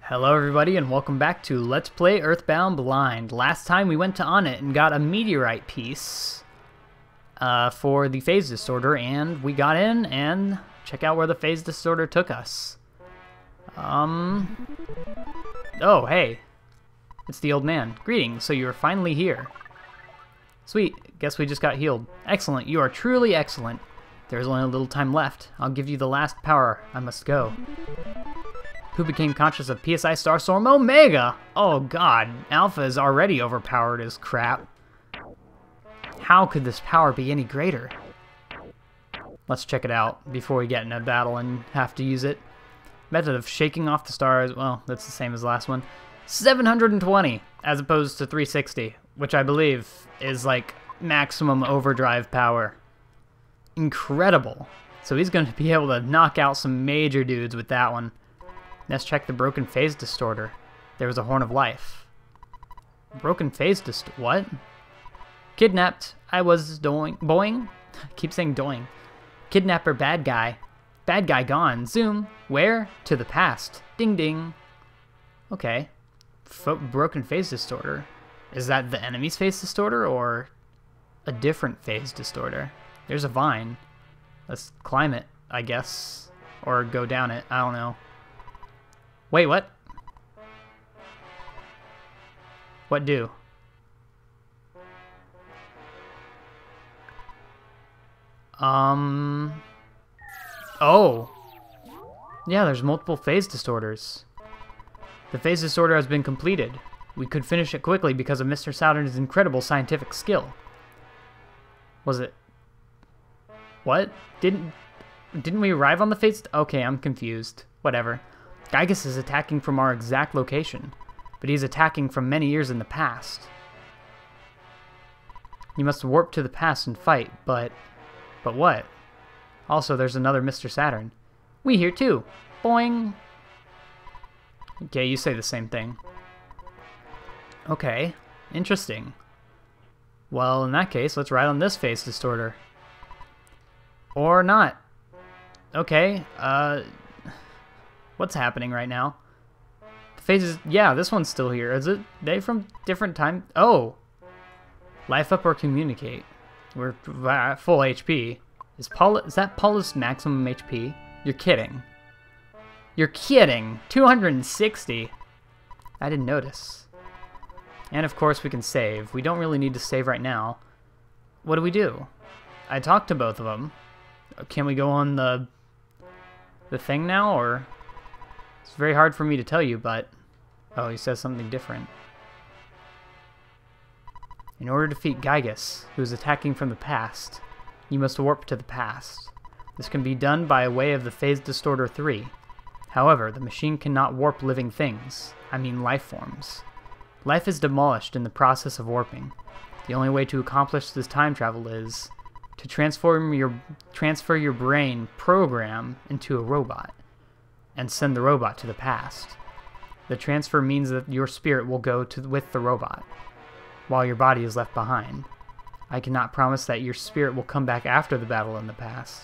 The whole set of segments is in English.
Hello everybody and welcome back to Let's Play EarthBound Blind. Last time we went to Onnit and got a meteorite piece for the Phase Distorter, and we got in and check out where the Phase Distorter took us. Oh hey, it's the old man. Greetings, so you are finally here. Sweet, guess we just got healed. Excellent, you are truly excellent. There's only a little time left. I'll give you the last power. I must go. Who became conscious of PSI Star Storm Omega? Oh god, Alpha is already overpowered as crap. How could this power be any greater? Let's check it out before we get in a battle and have to use it. Method of shaking off the stars. Well, that's the same as the last one. 720 as opposed to 360, which I believe is like maximum overdrive power. Incredible. So he's going to be able to knock out some major dudes with that one. Let's check the broken phase distorter. There was a horn of life. Broken phase distorter. What? Kidnapped. I was doing. Boing? I keep saying doing. Kidnapper bad guy. Bad guy gone. Zoom. Where? To the past. Ding ding. Okay. Broken phase distorter. Is that the enemy's phase distorter or a different phase distorter? There's a vine. Let's climb it, I guess. Or go down it. I don't know. Wait, what? What do? Oh! Yeah, there's multiple phase distorters. The phase distorter has been completed. We could finish it quickly because of Mr. Saturn's incredible scientific skill. Was it... What? Didn't we arrive on the phase? Okay, I'm confused. Whatever. Giygas is attacking from our exact location, but he's attacking from many years in the past. You must warp to the past and fight, but what? Also, there's another Mr. Saturn. We here too. Boing. Okay, you say the same thing. Okay, interesting. Well, in that case, let's ride on this phase distorter. Or not. Okay, what's happening right now? The phases, yeah, this one's still here. Is it? They from different time? Oh! Life up or communicate. We're full HP. Is Paula, is that Paula's maximum HP? You're kidding. You're kidding! 260! I didn't notice. And of course we can save. We don't really need to save right now. What do we do? I talked to both of them. Can we go on the thing now, or... It's very hard for me to tell you, but... Oh, he says something different. In order to defeat Giygas, who is attacking from the past, you must warp to the past. This can be done by way of the Phase Distorter 3. However, the machine cannot warp living things. I mean life forms. Life is demolished in the process of warping. The only way to accomplish this time travel is... to transfer your brain program into a robot and send the robot to the past. The transfer means that your spirit will go with the robot while your body is left behind. I cannot promise that your spirit will come back after the battle in the past,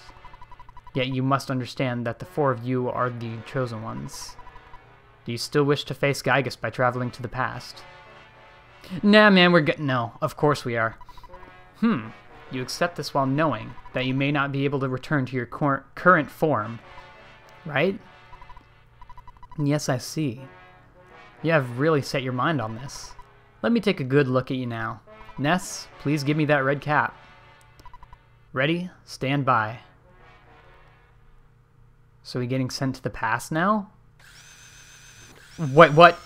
yet you must understand that the four of you are the chosen ones. Do you still wish to face Giygas by traveling to the past? Nah man, we're good. No, of course we are. You accept this while knowing that you may not be able to return to your current form, right? Yes, I see. You have really set your mind on this. Let me take a good look at you now. Ness, please give me that red cap. Ready? Stand by. So we getting sent to the past now? Wait, what?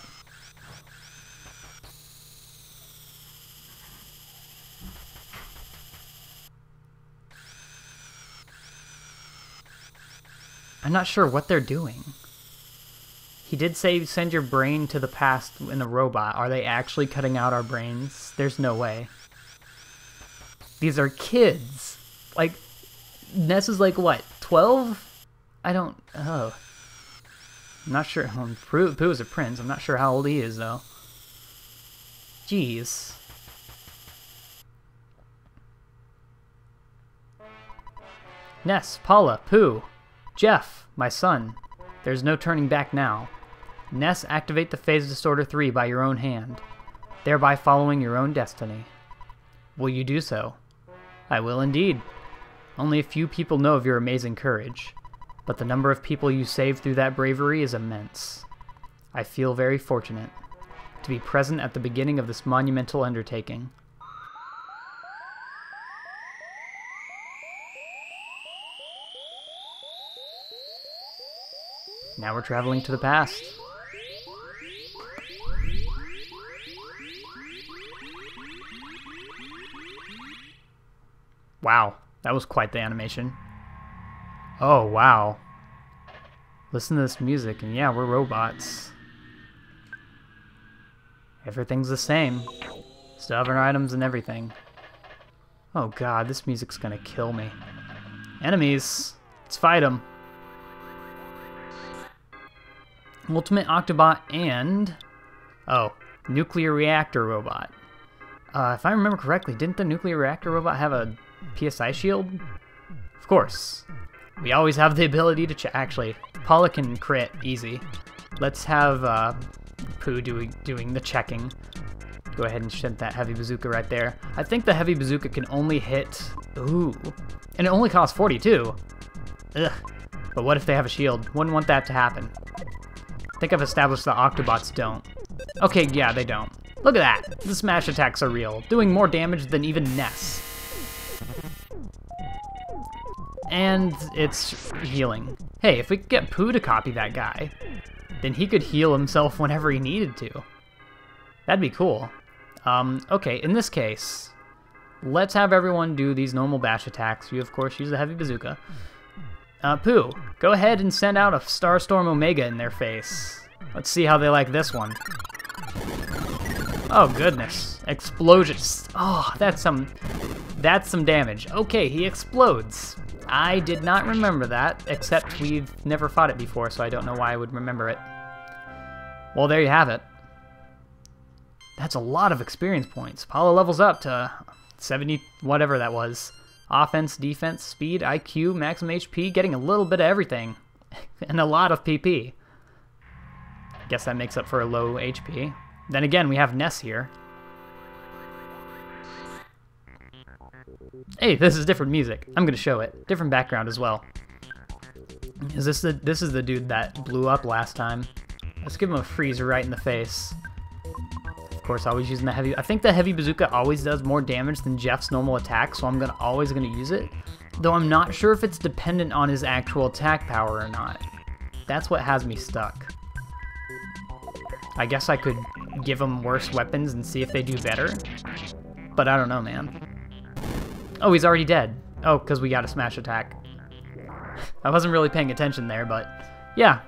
I'm not sure what they're doing. He did say send your brain to the past in the robot. Are they actually cutting out our brains? There's no way. These are kids. Like, Ness is like, what, 12? I don't... Oh. I'm not sure. Poo is a prince. I'm not sure how old he is, though. Jeez. Ness, Paula, Poo. Jeff, my son, there's no turning back now. Ness, activate the Phase Distorter 3 by your own hand, thereby following your own destiny. Will you do so? I will indeed. Only a few people know of your amazing courage, but the number of people you saved through that bravery is immense. I feel very fortunate to be present at the beginning of this monumental undertaking. Now we're traveling to the past. Wow, that was quite the animation. Oh, wow. Listen to this music, and yeah, we're robots. Everything's the same. Still have our items and everything. Oh god, this music's gonna kill me. Enemies! Let's fight them! Ultimate Octobot and... oh, Nuclear Reactor Robot. If I remember correctly, didn't the Nuclear Reactor Robot have a PSI shield? Of course. We always have the ability to actually, Paula can crit easy. Let's have Poo doing the checking. Go ahead and send that heavy bazooka right there. I think the heavy bazooka can only hit... ooh. And it only costs 42. Ugh. But what if they have a shield? Wouldn't want that to happen. I think I've established the Octobots don't. Okay, yeah, they don't. Look at that! The smash attacks are real, doing more damage than even Ness. And it's healing. Hey, if we could get Poo to copy that guy, then he could heal himself whenever he needed to. That'd be cool. Okay, in this case, let's have everyone do these normal bash attacks. You, of course, use the heavy bazooka. Poo, go ahead and send out a Star Storm Omega in their face. Let's see how they like this one. Oh goodness. Explosions. Oh, that's some damage. Okay, he explodes. I did not remember that, except we've never fought it before, so I don't know why I would remember it. Well, there you have it. That's a lot of experience points. Paula levels up to 70, whatever that was. Offense, defense, speed, IQ, maximum HP, getting a little bit of everything. And a lot of PP. Guess that makes up for a low HP. Then again, we have Ness here. Hey, this is different music. I'm gonna show it. Different background as well. Is this the... this is the dude that blew up last time. Let's give him a freeze right in the face. Of course, always using the heavy... I think the heavy bazooka always does more damage than Jeff's normal attack, so I'm always gonna use it, though I'm not sure if it's dependent on his actual attack power or not. That's what has me stuck. I guess I could give him worse weapons and see if they do better, but I don't know, man. Oh, he's already dead. Oh, because we got a smash attack. I wasn't really paying attention there, but yeah,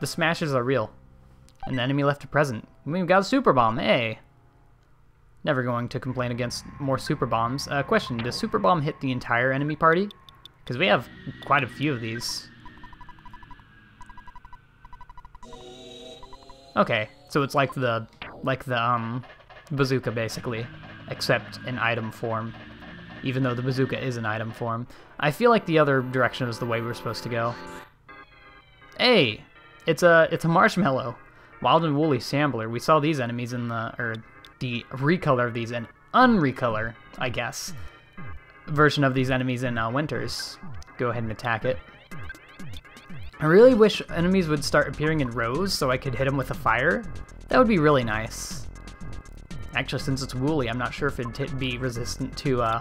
the smashes are real. And the enemy left a present. We've got a super bomb, hey! Never going to complain against more super bombs. Question, does super bomb hit the entire enemy party? Because we have quite a few of these. Okay, so it's like the bazooka basically, except in item form. Even though the bazooka is an item form, I feel like the other direction is the way we're supposed to go. Hey, it's a marshmallow. Wild and Woolly Sambler. We saw these enemies in the... or the recolor of these, and unrecolor, I guess, version of these enemies in Winters. Go ahead and attack it. I really wish enemies would start appearing in rows so I could hit them with a fire. That would be really nice. Actually, since it's woolly, I'm not sure if it'd be resistant to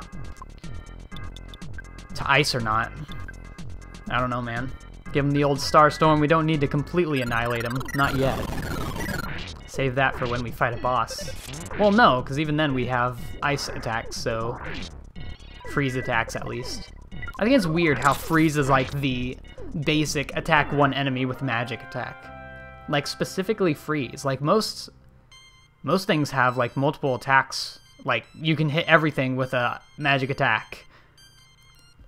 ice or not. I don't know, man. Give him the old Star Storm. We don't need to completely annihilate him. Not yet. Save that for when we fight a boss. Well, no, because even then we have ice attacks, so... freeze attacks, at least. I think it's weird how freeze is like the basic attack one enemy with magic attack. Like, specifically freeze. Like, most things have, like, multiple attacks. Like, you can hit everything with a magic attack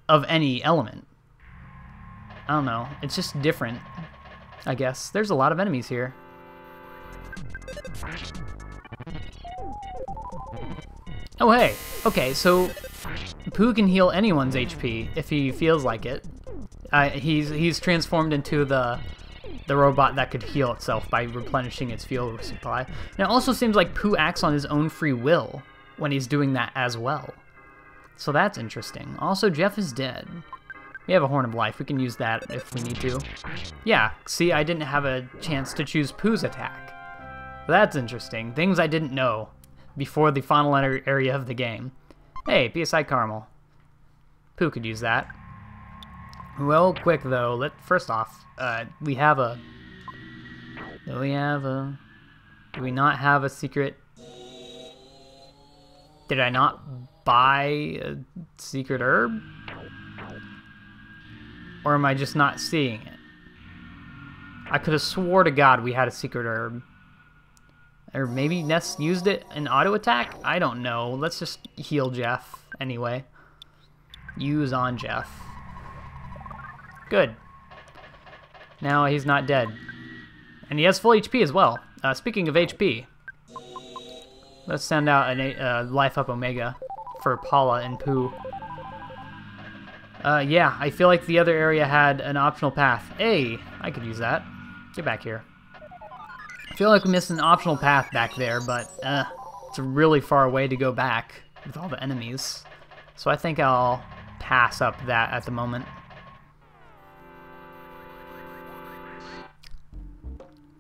of any element. I don't know. It's just different, I guess. There's a lot of enemies here. Oh, hey! Okay, so Poo can heal anyone's HP if he feels like it. He's transformed into the the robot that could heal itself by replenishing its fuel supply. And it also seems like Poo acts on his own free will when he's doing that as well. So that's interesting. Also, Jeff is dead. We have a Horn of Life. We can use that if we need to. Yeah, see, I didn't have a chance to choose Poo's attack. That's interesting. Things I didn't know before the final area of the game. Hey, PSI Caramel. Poo could use that. Well, quick though, do we not have a secret? Did I not buy a secret herb? Or am I just not seeing it? I could have swore to God we had a secret herb. Or maybe Ness used it in auto attack? I don't know. Let's just heal Jeff anyway. Use on Jeff. Good. Now he's not dead. And he has full HP as well. Speaking of HP, let's send out a Life Up Omega for Paula and Poo. Yeah, I feel like the other area had an optional path. Hey, I could use that. Get back here. I feel like we missed an optional path back there, but it's a really far way to go back with all the enemies. So I think I'll pass up that at the moment.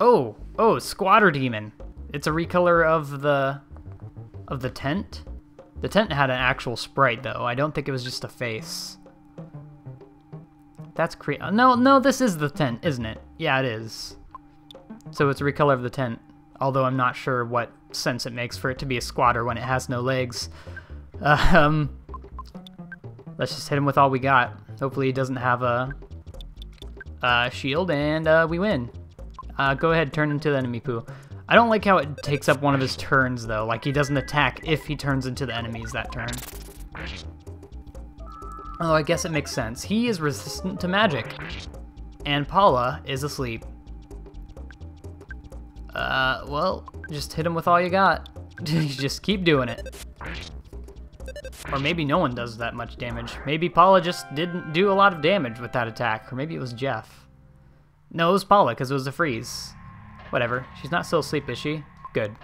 Oh, Squatter Demon. It's a recolor of the tent. The tent had an actual sprite though. I don't think it was just a face. That's no, this is the tent, isn't it? Yeah, it is. So it's a recolor of the tent, although I'm not sure what sense it makes for it to be a squatter when it has no legs. Let's just hit him with all we got. Hopefully he doesn't have a shield, and we win. Go ahead, turn into the enemy, Poo. I don't like how it takes up one of his turns, though. Like, he doesn't attack if he turns into the enemies that turn. Although I guess it makes sense. He is resistant to magic. And Paula is asleep. Well, just hit him with all you got. Just keep doing it. Or maybe no one does that much damage. Maybe Paula just didn't do a lot of damage with that attack. Or maybe it was Jeff. No, it was Paula, because it was a freeze. Whatever. She's not still asleep, is she? Good.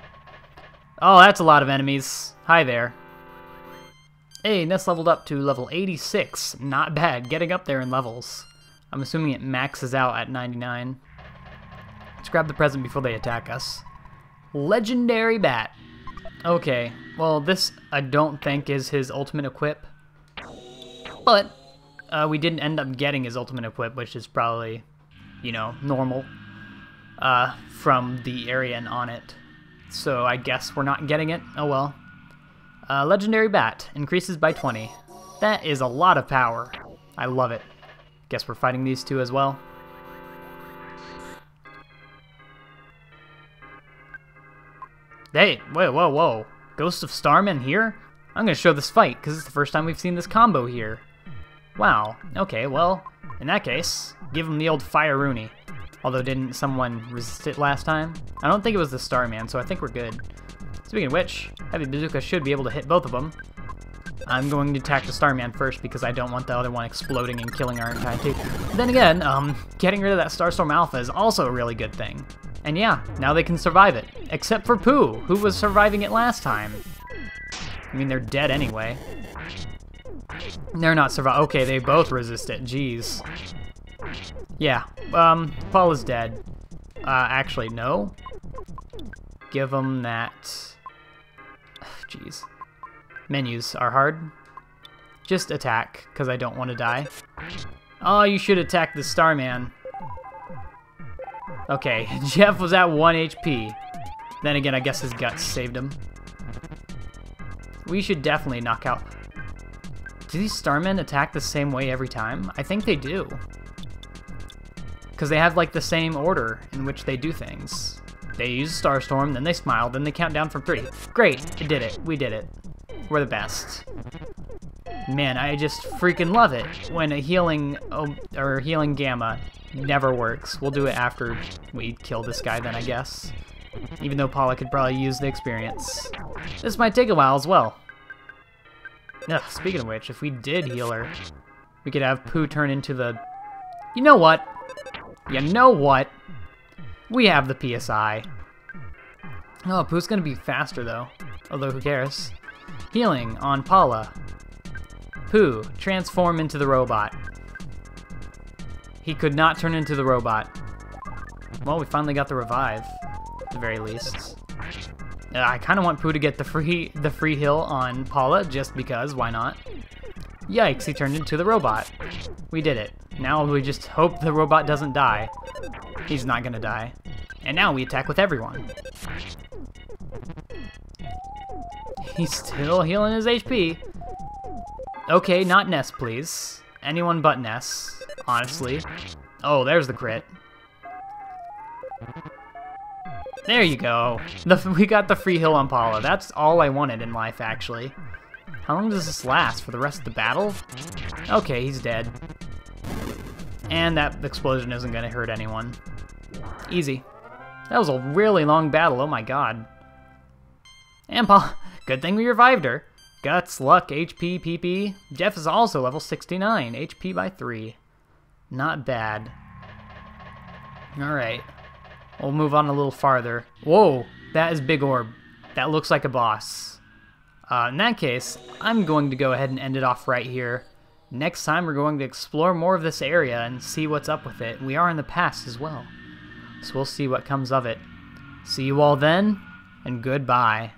Oh, that's a lot of enemies. Hi there. Hey, Ness leveled up to level 86. Not bad. Getting up there in levels. I'm assuming it maxes out at 99. Let's grab the present before they attack us. Legendary Bat. Okay. Well, this, I don't think, is his ultimate equip. But, we didn't end up getting his ultimate equip, which is probably... you know, normal, from the area and on it. So I guess we're not getting it. Oh well. Legendary Bat increases by 20. That is a lot of power. I love it. Guess we're fighting these two as well. Hey, whoa. Ghost of Starman here? I'm gonna show this fight, because it's the first time we've seen this combo here. Wow. Okay, well... in that case, give him the old Fire Rooney. Although, didn't someone resist it last time? I don't think it was the Starman, so I think we're good. Speaking of which, Heavy Bazooka should be able to hit both of them. I'm going to attack the Starman first because I don't want the other one exploding and killing our entire team. Then again, getting rid of that Star Storm Alpha is also a really good thing. And yeah, now they can survive it. Except for Poo, who was surviving it last time. I mean, they're dead anyway. They're not surviving. Okay, they both resist it. Jeez. Yeah. Paul is dead. Actually, no. Give him that. Jeez. Menus are hard. Just attack, because I don't want to die. Oh, you should attack the Starman. Okay, Jeff was at 1 HP. Then again, I guess his guts saved him. We should definitely knock out... do these Starmen attack the same way every time? I think they do. Because they have, like, the same order in which they do things. They use Star Storm, then they smile, then they count down from 3. Great! It did it. We did it. We're the best. Man, I just freaking love it when a healing Gamma never works. We'll do it after we kill this guy then, I guess. Even though Paula could probably use the experience. This might take a while as well. Ugh, speaking of which, if we did heal her, we could have Poo turn into the... you know what? You know what? We have the PSI. Oh, Poo's gonna be faster though. Although who cares? Healing on Paula. Poo, transform into the robot. He could not turn into the robot. Well, we finally got the revive, at the very least. I kind of want Poo to get the free heal on Paula, just because, why not? Yikes, he turned into the robot. We did it. Now we just hope the robot doesn't die. He's not gonna die. And now we attack with everyone. He's still healing his HP. Okay, not Ness, please. Anyone but Ness, honestly. Oh, there's the crit. There you go. We got the free heal on Paula. That's all I wanted in life, actually. How long does this last? For the rest of the battle? Okay, he's dead. And that explosion isn't going to hurt anyone. Easy. That was a really long battle, oh my god. And Paula. Good thing we revived her. Guts, luck, HP, PP. Jeff is also level 69. HP by 3. Not bad. Alright. We'll move on a little farther. Whoa, that is Big Orb. That looks like a boss. In that case, I'm going to go ahead and end it off right here. Next time we're going to explore more of this area and see what's up with it. We are in the past as well. So we'll see what comes of it. See you all then, and goodbye.